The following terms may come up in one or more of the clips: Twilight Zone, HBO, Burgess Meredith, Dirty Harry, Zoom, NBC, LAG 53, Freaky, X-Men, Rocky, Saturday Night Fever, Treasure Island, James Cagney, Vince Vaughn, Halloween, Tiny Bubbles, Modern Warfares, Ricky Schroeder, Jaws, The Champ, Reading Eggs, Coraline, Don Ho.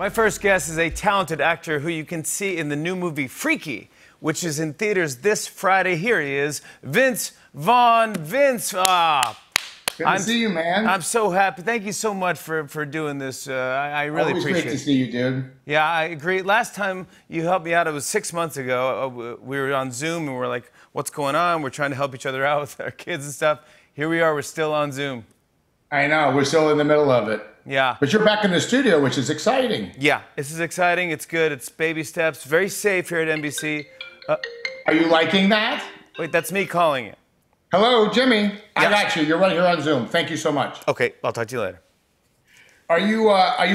My first guest is a talented actor who you can see in the new movie Freaky, which is in theaters this Friday. Here he is, Vince Vaughn. Vince, good to see you, man. I'm so happy. Thank you so much for doing this. I really appreciate it. Great to see you, dude. Yeah, I agree. Last time you helped me out, it was 6 months ago. We were on Zoom and we're like, what's going on? We're trying to help each other out with our kids and stuff. Here we are, we're still on Zoom. I know, we're still in the middle of it. Yeah. But you're back in the studio, which is exciting. Yeah, this is exciting. It's good. It's baby steps. Very safe here at NBC. Are you liking that? Wait, that's me calling it. Hello, Jimmy. Yeah. I got you. You're right here on Zoom. Thank you so much. Okay, I'll talk to you later. Are you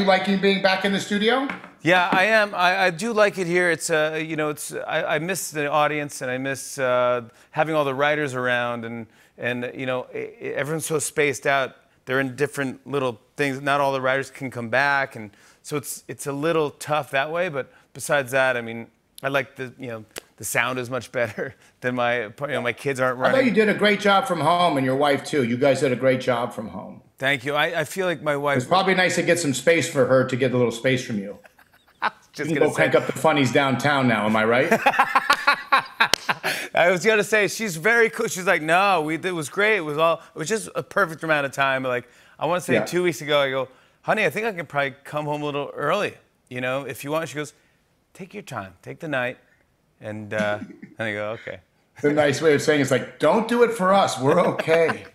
liking being back in the studio? Yeah, I am. I do like it here. It's you know, it's I miss the audience and I miss having all the writers around and you know, everyone's so spaced out. They're in different little things. Not all the writers can come back, and so it's a little tough that way. But besides that, I mean, I like the the sound is much better than my kids aren't running. I thought you did a great job from home, and your wife too. You guys did a great job from home. Thank you. I feel like my wife. It's probably nice to get some space for her to get a little space from you. Just gonna crank up the funnies downtown now. Am I right? I was gonna say she's very cool. She's like, no, it was great. It was just a perfect amount of time. Like I want to say 2 weeks ago, I go, honey, I think I can probably come home a little early. You know, if you want. She goes, take your time, take the night. And I go, okay. The nice way of saying it's like, don't do it for us. We're okay.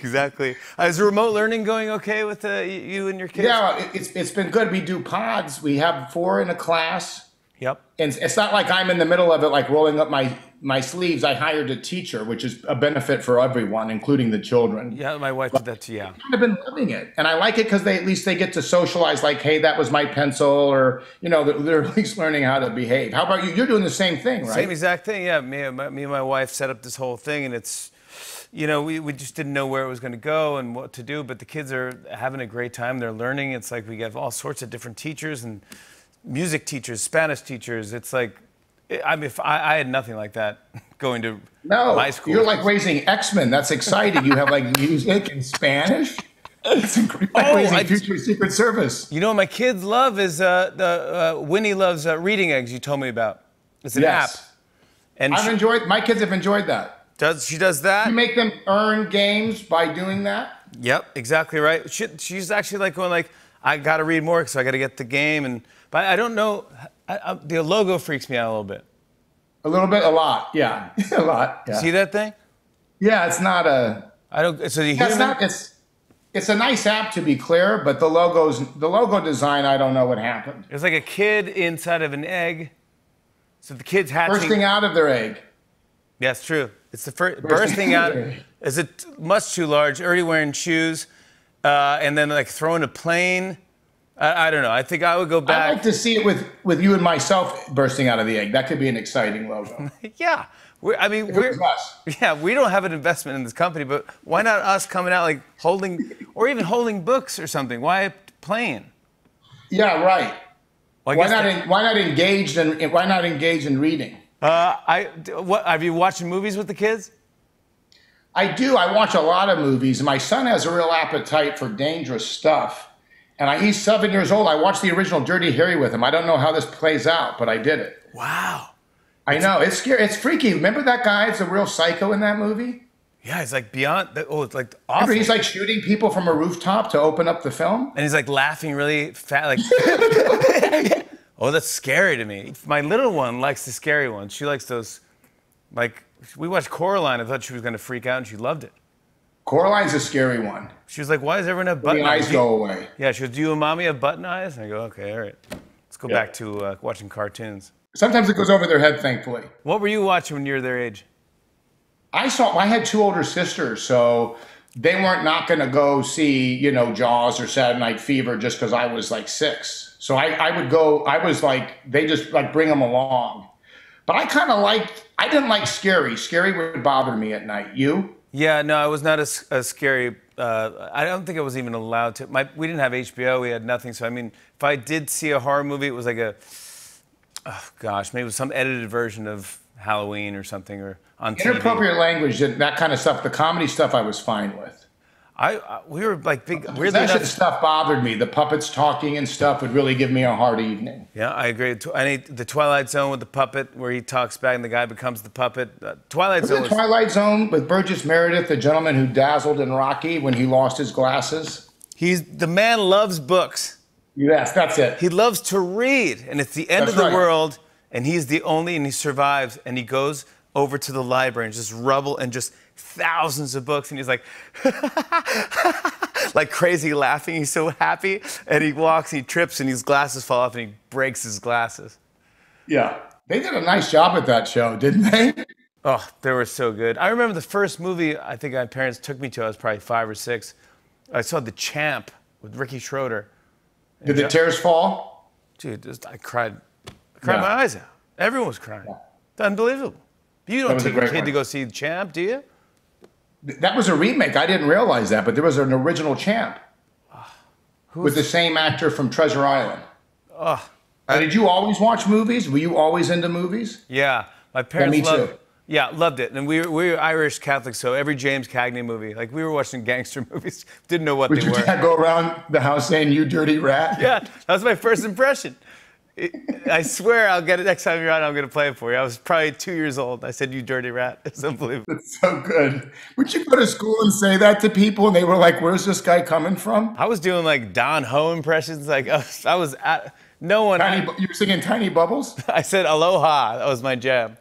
Exactly. Is remote learning going okay with you and your kids? Yeah, it's been good. We do pods. We have four in a class. Yep. And it's not like I'm in the middle of it, like rolling up my sleeves. I hired a teacher, which is a benefit for everyone, including the children. Yeah, my wife did that too. Yeah. I've been loving it, and I like it because they at least they get to socialize. Like, hey, that was my pencil, or you know, they're at least learning how to behave. How about you? You're doing the same thing, right? Same exact thing. Yeah, me and my wife set up this whole thing, and it's. You know, we just didn't know where it was going to go and what to do, but the kids are having a great time. They're learning. It's like we have all sorts of different teachers and music teachers, Spanish teachers. It's like, I mean, if I had nothing like that going to my school. You're like raising X-Men. That's exciting. You have like music and Spanish. It's incredible. Like raising future Secret Service. You know, what my kids love is Winnie loves Reading Eggs. You told me about. It's an app. And my kids have enjoyed that. She does that? You make them earn games by doing that? Yep, exactly right. She's actually like going like, I got to read more, so I got to get the game. But I don't know, the logo freaks me out a little bit. A little bit? A lot, yeah. A lot, yeah. See that thing? Yeah, it's not a... I don't... So you hear me? It's a nice app, to be clear, but the logo design, I don't know what happened. It's like a kid inside of an egg. So the kid's hatching... Bursting out of their egg. That's true. It's the first bursting out. Is it much too large? Already wearing shoes, and then like throwing a plane. I don't know. I think I would go back. I'd like to see it with you and myself bursting out of the egg. That could be an exciting logo. Yeah, we're us. Yeah, we don't have an investment in this company, but why not us coming out like holding or even holding books or something? Why a plane? Yeah, right. Well, why not engage in reading? Have you watched movies with the kids? I do. I watch a lot of movies. My son has a real appetite for dangerous stuff. And he's 7 years old. I watched the original Dirty Harry with him. I don't know how this plays out, but I did it. Wow. I know. It's scary. It's freaky. Remember that guy? It's a real psycho in that movie? Yeah, he's like beyond... it's like awful. Remember he's like shooting people from a rooftop to open up the film? And he's like laughing really fat, like... Oh, that's scary to me. My little one likes the scary ones. She likes those, like, we watched Coraline. I thought she was going to freak out, and she loved it. Coraline's a scary one. She was like, why does everyone have button eyes? The eyes go away. Yeah, she goes, do you and Mommy have button eyes? And I go, okay, all right. Let's go back to watching cartoons. Sometimes it goes over their head, thankfully. What were you watching when you were their age? I had two older sisters, so they weren't not going to go see, you know, Jaws or Saturday Night Fever just because I was like 6. So I would go, I was like, they just like bring them along. But I kind of liked, I didn't like scary. Scary would bother me at night. You? Yeah, no, I was not a scary, I don't think I was even allowed to. We didn't have HBO, we had nothing. So I mean, if I did see a horror movie, it was like maybe it was some edited version of Halloween or something or on TV. Inappropriate language, that kind of stuff, the comedy stuff I was fine with. We were like big. That shit stuff bothered me. The puppets talking and stuff would really give me a hard evening. Yeah, I agree. I the Twilight Zone with the puppet, where he talks back and the guy becomes the puppet. Twilight Zone with Burgess Meredith, the gentleman who dazzled in Rocky when he lost his glasses. The man loves books. Yes, that's it. He loves to read, and it's the end of the world, and he's the only, and he survives, and he goes over to the library and just rubble and just thousands of books, and he's like, like crazy laughing. He's so happy, and he walks, and he trips, and his glasses fall off, and he breaks his glasses. Yeah, they did a nice job at that show, didn't they? Oh, they were so good. I remember the first movie I think my parents took me to. I was probably 5 or 6. I saw The Champ with Ricky Schroeder. Did the tears fall? Dude, I cried. I cried my eyes out. Everyone was crying. Yeah. It's unbelievable. You don't take your kid to go see The Champ, do you? That was a remake. I didn't realize that, but there was an original Champ with the same actor from Treasure Island. Did you always watch movies? Were you always into movies? Yeah, my parents loved it. Yeah, loved it. And we were Irish Catholics, so every James Cagney movie, like we were watching gangster movies, didn't know what they were. Would your dad go around the house saying, "You dirty rat"? Yeah, that was my first impression. I swear I'll get it next time you're out. I'm going to play it for you. I was probably 2 years old. I said, "You dirty rat." It's unbelievable. It's so good. Would you go to school and say that to people, and they were like, "Where's this guy coming from?" I was doing like Don Ho impressions. Like I was at no one. You were singing Tiny Bubbles. I said "Aloha." That was my jam.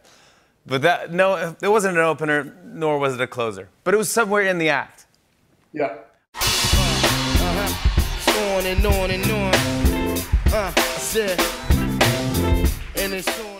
But that it wasn't an opener, nor was it a closer. But it was somewhere in the act. Yeah. On and on and on. I said. And it's